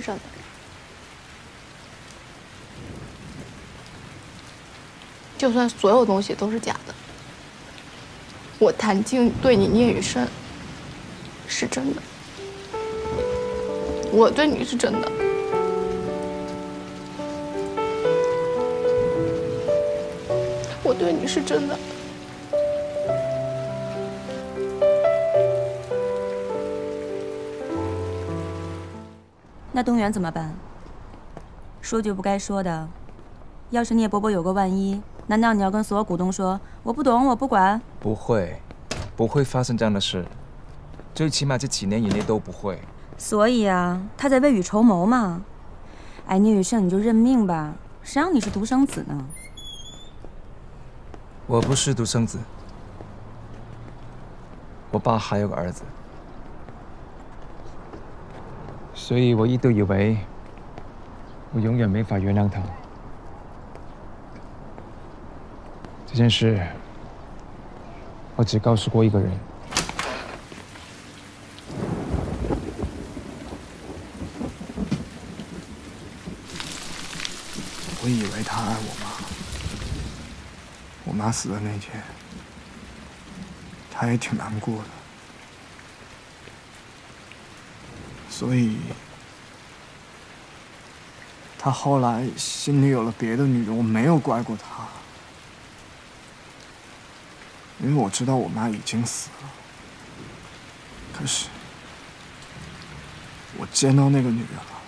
是真的。就算所有东西都是假的，我谭静对你念与深是真的，我对你是真的。我对你是真的。 那东元怎么办？说句不该说的，要是聂伯伯有个万一，难道你要跟所有股东说我不懂，我不管？不会，不会发生这样的事，最起码这几年以内都不会。所以啊，他在未雨绸缪嘛。哎，聂雨盛，你就认命吧，谁让你是独生子呢？我不是独生子，我爸还有个儿子。 所以我一度以为，我永远没法原谅他。这件事，我只告诉过一个人。我以为他爱我妈，我妈死的那天，他也挺难过的。 所以，他后来心里有了别的女人，我没有怪过他，因为我知道我妈已经死了。可是，我见到那个女人了，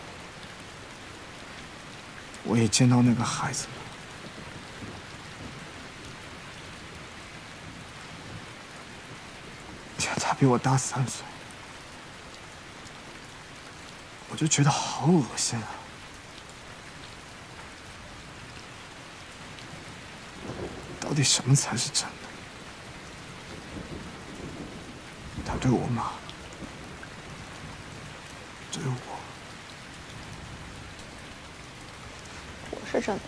我也见到那个孩子了。他比我大3岁。 我就觉得好恶心啊！到底什么才是真的？他对我妈，对我，我是真的。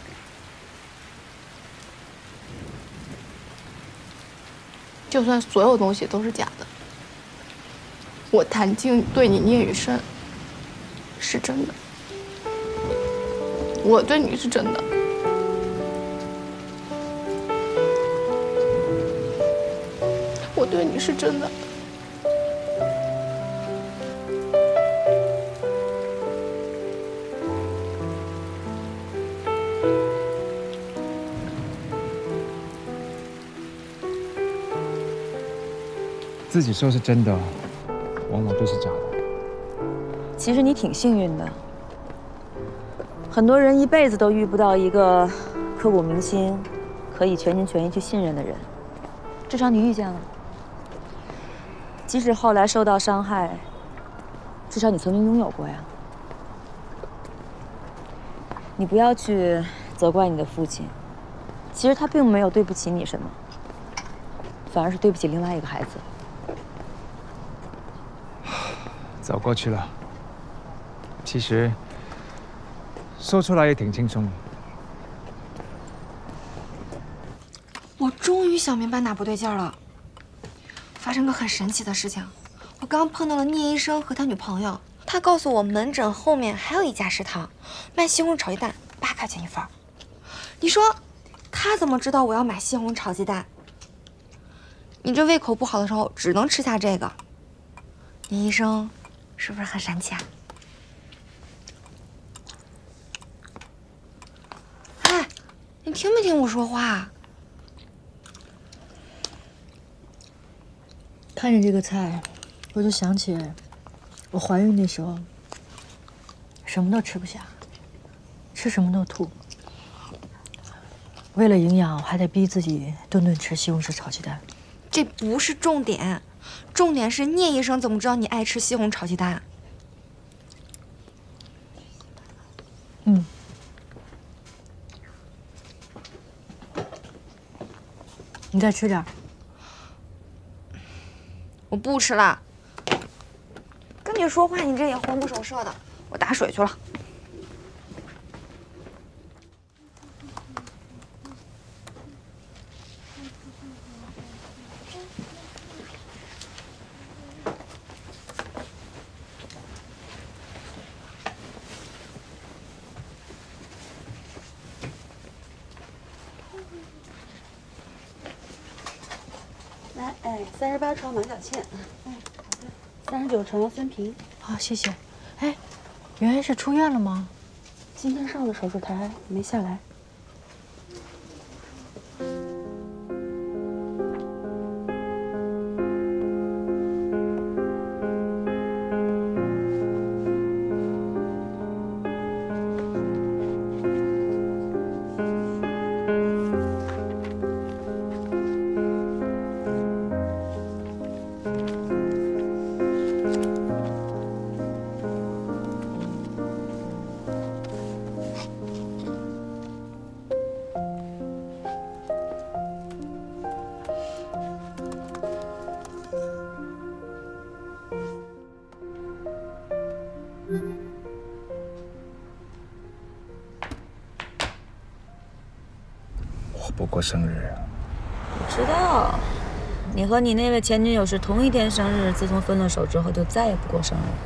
就算所有东西都是假的，我谭静对你聂雨盛。 是真的，我对你是真的，我对你是真的。自己说是真的，往往都是假的。 其实你挺幸运的，很多人一辈子都遇不到一个刻骨铭心、可以全心全意去信任的人，至少你遇见了。即使后来受到伤害，至少你曾经拥有过呀。你不要去责怪你的父亲，其实他并没有对不起你什么，反而是对不起另外一个孩子。早过去了。 其实说出来也挺轻松的。我终于想明白哪不对劲儿了。发生个很神奇的事情，我刚碰到了聂医生和他女朋友，他告诉我门诊后面还有一家食堂，卖西红柿炒鸡蛋，8块钱一份。你说他怎么知道我要买西红柿炒鸡蛋？你这胃口不好的时候只能吃下这个。聂医生是不是很神奇啊？ 你听没听我说话？看着这个菜，我就想起我怀孕那时候，什么都吃不下，吃什么都吐。为了营养，我还得逼自己顿顿吃西红柿炒鸡蛋。这不是重点，重点是聂医生怎么知道你爱吃西红柿炒鸡蛋？嗯。 你再吃点，我不吃了。跟你说话，你这也魂不守舍的。我打水去了。38床马小倩，哎，39床孙平。好，谢谢。哎，圆圆是出院了吗？今天上了手术台没下来。 不过生日啊！我知道，你和你那位前女友是同一天生日。自从分了手之后，就再也不过生日了。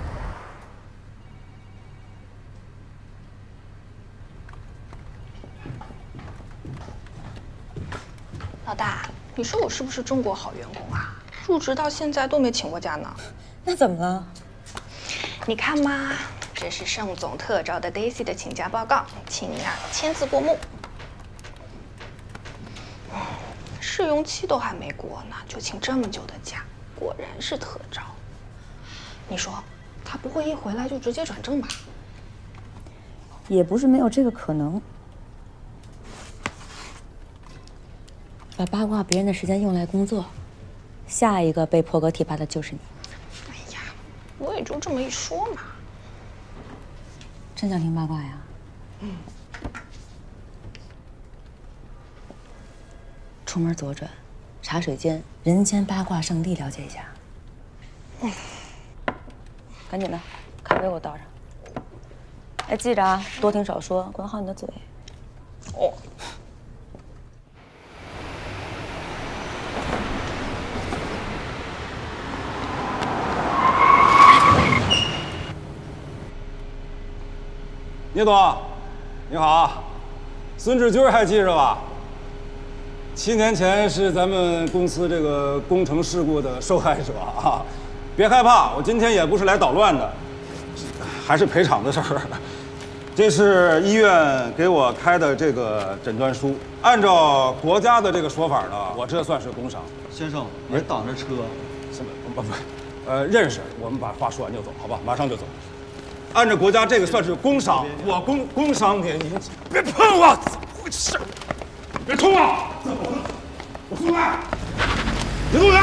老大，你说我是不是中国好员工啊？入职到现在都没请过假呢。那怎么了？你看嘛，这是盛总特招的 Daisy 的请假报告，请你啊签字过目。 试用期都还没过呢，就请这么久的假，果然是特招。你说，他不会一回来就直接转正吧？也不是没有这个可能。把八卦别人的时间用来工作，下一个被破格提拔的就是你。哎呀，我也就这么一说嘛。真想听八卦呀？嗯。 出门左转，茶水间，人间八卦圣地，了解一下。嗯，赶紧的，咖啡给我倒上。哎，记着啊，多听少说，管好你的嘴。哦。聂总，你好，孙志军还记着吧？ 7年前是咱们公司这个工程事故的受害者啊，别害怕，我今天也不是来捣乱的，还是赔偿的事儿。这是医院给我开的这个诊断书，按照国家的这个说法呢，我这算是工伤。先生，您挡着车，什么不，认识，我们把话说完就走，好吧？马上就走。按照国家这个算是工伤，我工伤您别碰我，回事？ 别冲我！怎么了？我出来！别动人！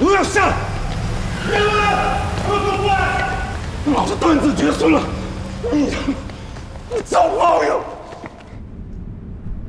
刘亮下来！别动人！我过来！老子断子绝孙了！你他妈！你造报应！